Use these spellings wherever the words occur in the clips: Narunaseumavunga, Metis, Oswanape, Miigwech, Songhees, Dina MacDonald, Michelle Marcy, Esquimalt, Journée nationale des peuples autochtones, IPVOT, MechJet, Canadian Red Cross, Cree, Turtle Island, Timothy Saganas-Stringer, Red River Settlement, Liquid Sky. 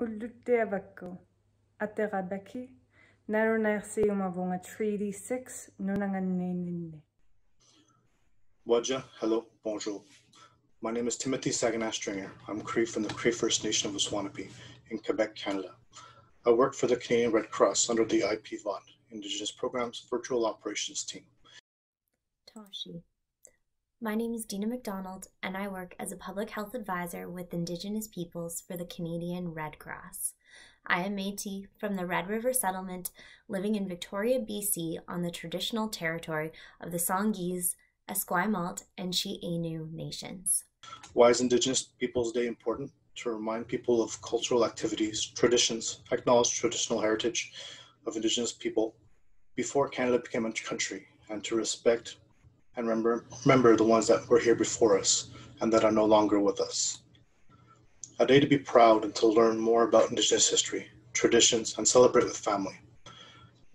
Ulutevako, Aterabaki, Narunaseumavunga Treaty 6, Nunanganine. Waja, hello, bonjour. My name is Timothy Saganas-Stringer. I'm Cree from the Cree First Nation of Oswanape in Quebec, Canada. I work for the Canadian Red Cross under the IPVOT, Indigenous Programs Virtual Operations Team. Tashi. My name is Dina MacDonald, and I work as a public health advisor with Indigenous peoples for the Canadian Red Cross. I am Metis from the Red River Settlement, living in Victoria, BC, on the traditional territory of the Songhees, Esquimalt, and Chi-Ainu nations. Why is Indigenous Peoples Day important? To remind people of cultural activities, traditions, acknowledge traditional heritage of Indigenous people before Canada became a country, and to respect and remember the ones that were here before us and that are no longer with us. A day to be proud and to learn more about Indigenous history, traditions, and celebrate with family.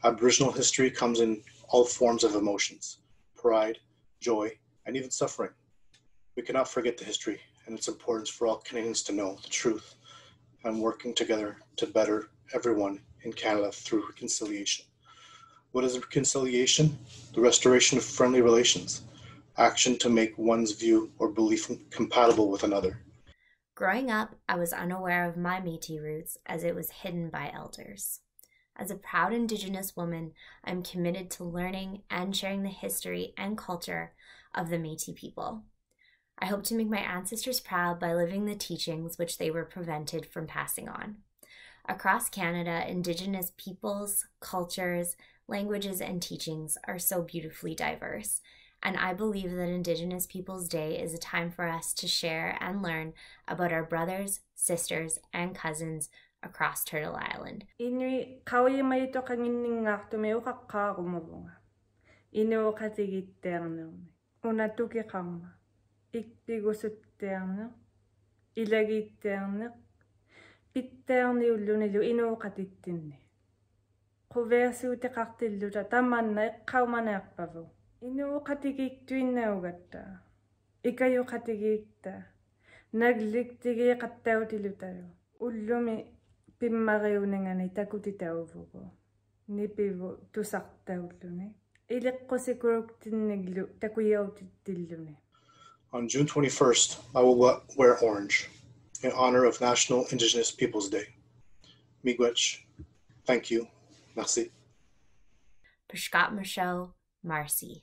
Aboriginal history comes in all forms of emotions, pride, joy, and even suffering. We cannot forget the history and its importance for all Canadians to know the truth and working together to better everyone in Canada through reconciliation. What is reconciliation? The restoration of friendly relations, action to make one's view or belief compatible with another. Growing up, I was unaware of my Métis roots as it was hidden by elders. As a proud Indigenous woman, I'm committed to learning and sharing the history and culture of the Métis people. I hope to make my ancestors proud by living the teachings which they were prevented from passing on. Across Canada, Indigenous peoples, cultures, languages, and teachings are so beautifully diverse, and I believe that Indigenous Peoples Day is a time for us to share and learn about our brothers, sisters, and cousins across Turtle Island. Inuit On June 21st, I will wear orange in honor of National Indigenous Peoples Day. Miigwech, thank you. Merci. Peshkat Michelle Marcy.